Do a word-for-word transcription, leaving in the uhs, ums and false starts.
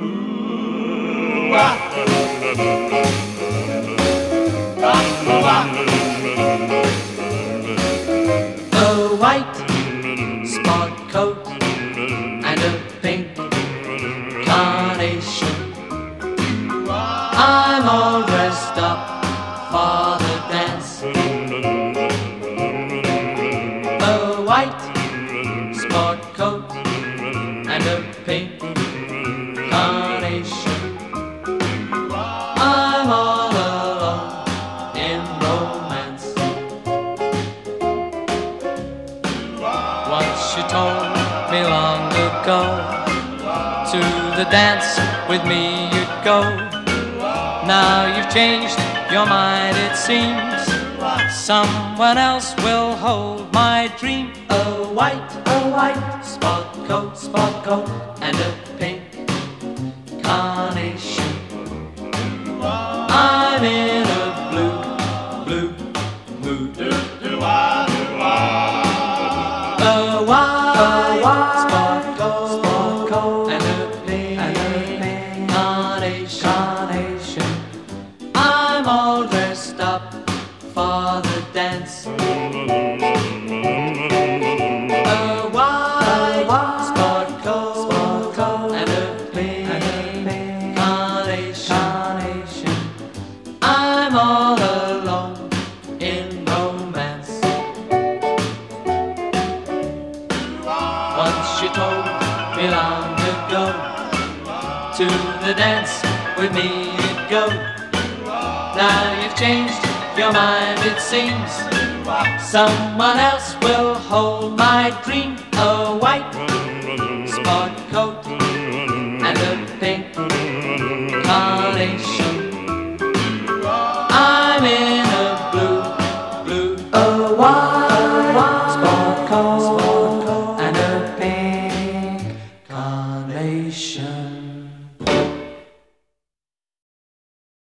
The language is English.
A white spot coat and a pink carnation. I'm all dressed up for the dance. A white spot coat and a pink carnation. Once she told me long ago, to the dance with me you'd go. Now you've changed your mind, it seems. Someone else will hold my dream. A white, a white spot coat, spot coat, and a pink carnation. I'm in a blue, blue mood. A white, white spot coat, spot coat, and a pink carnation. I'm all dressed up for the dance. A white, white spot coat, spot coat, and a pink carnation. I'm all alone in romance. Once she told me long ago, to the dance with me you'd go. Now you've changed your mind, it seems. Someone else will hold my dream. A white spot coat.